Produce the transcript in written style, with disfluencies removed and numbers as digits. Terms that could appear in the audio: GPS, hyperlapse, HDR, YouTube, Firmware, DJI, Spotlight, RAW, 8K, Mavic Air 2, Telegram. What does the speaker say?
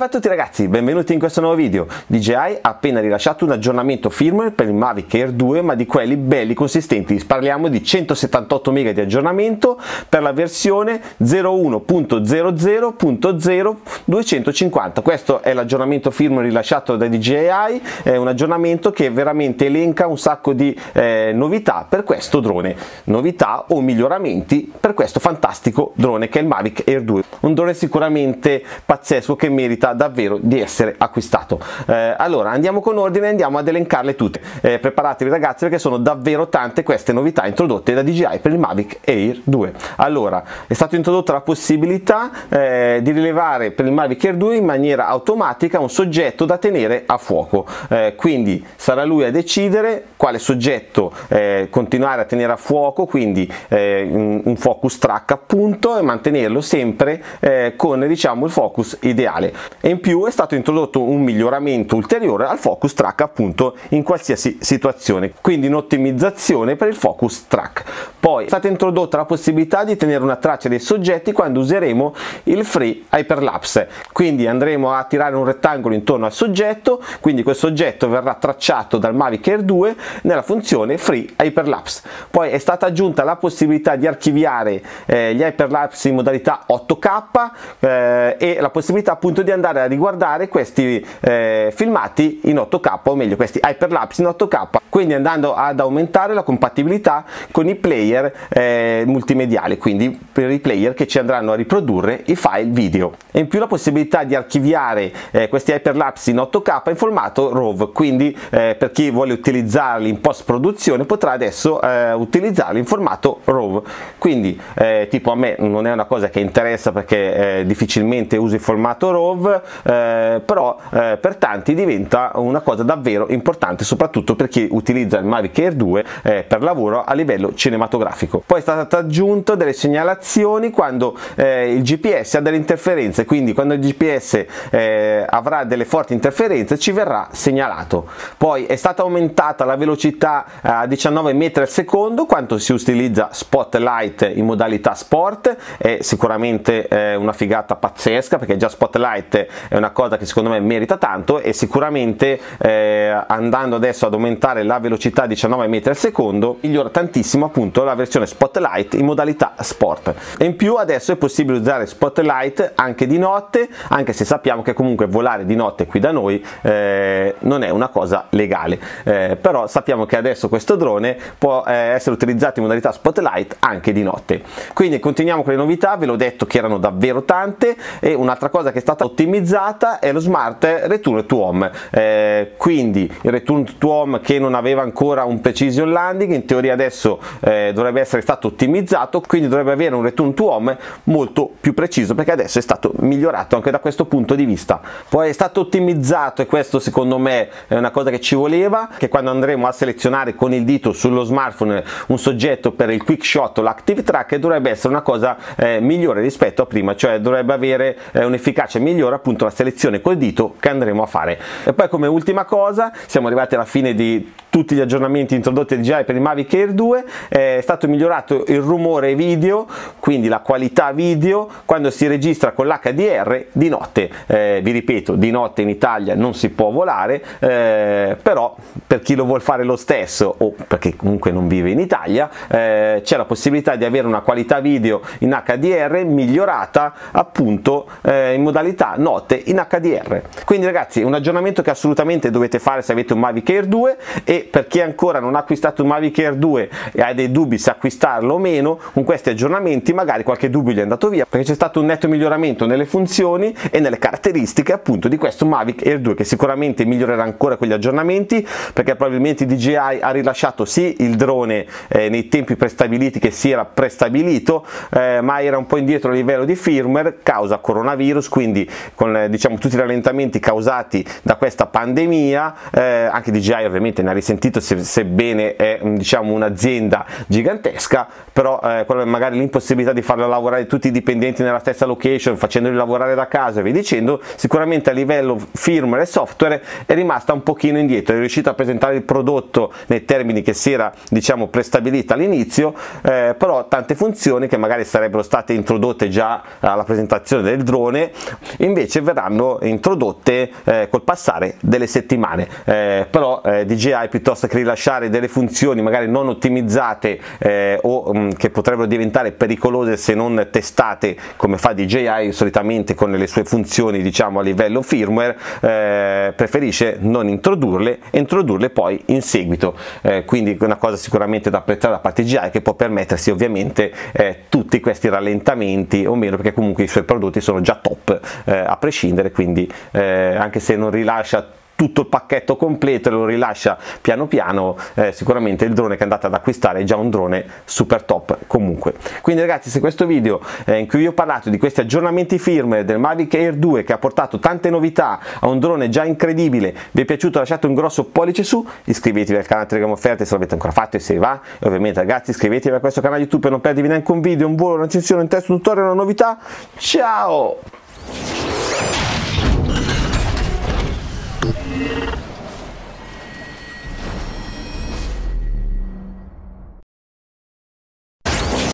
Salve a tutti ragazzi, benvenuti in questo nuovo video. DJI ha appena rilasciato un aggiornamento firmware per il Mavic Air 2, ma di quelli belli consistenti. Parliamo di 178 MB di aggiornamento per la versione 01.00.0250. Questo è l'aggiornamento firmware rilasciato da DJI, è un aggiornamento che veramente elenca un sacco di novità per questo drone, novità o miglioramenti per questo fantastico drone che è il Mavic Air 2, un drone sicuramente pazzesco che merita davvero di essere acquistato. Allora andiamo con ordine e andiamo ad elencarle tutte. Preparatevi ragazzi, perché sono davvero tante queste novità introdotte da DJI per il Mavic Air 2. Allora, è stata introdotta la possibilità di rilevare per il Mavic Air 2 in maniera automatica un soggetto da tenere a fuoco, quindi sarà lui a decidere quale soggetto continuare a tenere a fuoco, quindi un focus track appunto, e mantenerlo sempre con diciamo il focus ideale. E in più è stato introdotto un miglioramento ulteriore al focus track appunto in qualsiasi situazione, quindi un'ottimizzazione per il focus track. Poi è stata introdotta la possibilità di tenere una traccia dei soggetti quando useremo il free hyperlapse, quindi andremo a tirare un rettangolo intorno al soggetto, quindi quel soggetto verrà tracciato dal Mavic Air 2 nella funzione free hyperlapse. Poi è stata aggiunta la possibilità di archiviare gli hyperlapse in modalità 8K e la possibilità appunto di andare a riguardare questi filmati in 8K, o meglio questi hyperlapse in 8K, quindi andando ad aumentare la compatibilità con i player multimediali, quindi per i player che ci andranno a riprodurre i file video. E in più la possibilità di archiviare questi hyperlapse in 8K in formato RAW, quindi per chi vuole utilizzarli in post produzione potrà adesso utilizzarli in formato RAW, quindi tipo a me non è una cosa che interessa perché difficilmente uso il formato RAW, però per tanti diventa una cosa davvero importante, soprattutto per chi utilizza il Mavic Air 2 per lavoro a livello cinematografico. Poi è stato aggiunto delle segnalazioni quando il GPS ha delle interferenze, quindi quando il GPS avrà delle forti interferenze ci verrà segnalato. Poi è stata aumentata la velocità a 19 metri al secondo quando si utilizza Spotlight in modalità sport, è sicuramente una figata pazzesca, perché già Spotlight è una cosa che secondo me merita tanto, e sicuramente andando adesso ad aumentare la velocità a 19 metri al secondo migliora tantissimo appunto la versione Spotlight in modalità sport. E in più adesso è possibile usare Spotlight anche di notte, anche se sappiamo che comunque volare di notte qui da noi non è una cosa legale, però sappiamo che adesso questo drone può essere utilizzato in modalità Spotlight anche di notte. Quindi continuiamo con le novità, ve l'ho detto che erano davvero tante, e un'altra cosa che è stata ottimizzata è lo smart return to home, quindi il return to home che non aveva ancora un precision landing, in teoria adesso dovrebbe essere stato ottimizzato, quindi dovrebbe avere un return to home molto più preciso, perché adesso è stato migliorato anche da questo punto di vista. Poi è stato ottimizzato, e questo secondo me è una cosa che ci voleva, che quando andremo a selezionare con il dito sullo smartphone un soggetto per il quick shot o l'active track dovrebbe essere una cosa migliore rispetto a prima, cioè dovrebbe avere un'efficacia migliore appunto la selezione col dito che andremo a fare. E poi come ultima cosa, siamo arrivati alla fine di tutti gli aggiornamenti introdotti da DJI per il Mavic Air 2, è stato migliorato il rumore video, quindi la qualità video quando si registra con l'HDR di notte. Vi ripeto, di notte in Italia non si può volare, però per chi lo vuol fare lo stesso, o perché comunque non vive in Italia, c'è la possibilità di avere una qualità video in HDR migliorata appunto in modalità notte in HDR. Quindi ragazzi, un aggiornamento che assolutamente dovete fare se avete un Mavic Air 2, e per chi ancora non ha acquistato un Mavic Air 2 e ha dei dubbi se acquistarlo o meno, con questi aggiornamenti magari qualche dubbio gli è andato via, perché c'è stato un netto miglioramento nelle funzioni e nelle caratteristiche appunto di questo Mavic Air 2, che sicuramente migliorerà ancora con gli aggiornamenti, perché probabilmente DJI ha rilasciato sì il drone nei tempi prestabiliti che si era prestabilito, ma era un po' indietro a livello di firmware causa coronavirus, quindi con diciamo tutti i rallentamenti causati da questa pandemia, anche DJI ovviamente ne ha risentito, sebbene è diciamo un'azienda gigantesca, però magari l'impossibilità di farlo lavorare tutti i dipendenti nella stessa location, facendoli lavorare da casa e via dicendo, sicuramente a livello firmware e software è rimasta un pochino indietro, è riuscita a presentare il prodotto nei termini che si era diciamo prestabilita all'inizio, però tante funzioni che magari sarebbero state introdotte già alla presentazione del drone invece invece verranno introdotte col passare delle settimane. Però DJI, piuttosto che rilasciare delle funzioni magari non ottimizzate o che potrebbero diventare pericolose se non testate, come fa DJI solitamente con le sue funzioni diciamo a livello firmware, preferisce non introdurle e introdurle poi in seguito. Quindi una cosa sicuramente da apprezzare da parte DJI, che può permettersi ovviamente tutti questi rallentamenti o meno, perché comunque i suoi prodotti sono già top a prescindere, quindi anche se non rilascia tutto il pacchetto completo, lo rilascia piano piano, sicuramente il drone che andate ad acquistare è già un drone super top comunque. Quindi ragazzi, se questo video in cui vi ho parlato di questi aggiornamenti firmware del Mavic Air 2, che ha portato tante novità a un drone già incredibile, vi è piaciuto, lasciate un grosso pollice su, iscrivetevi al canale Telegram offerte se l'avete ancora fatto e se vi va, e ovviamente ragazzi iscrivetevi a questo canale YouTube per non perdervi neanche un video, un volo, una recensione, un test, un tutorial, una novità. Ciao! Yeah.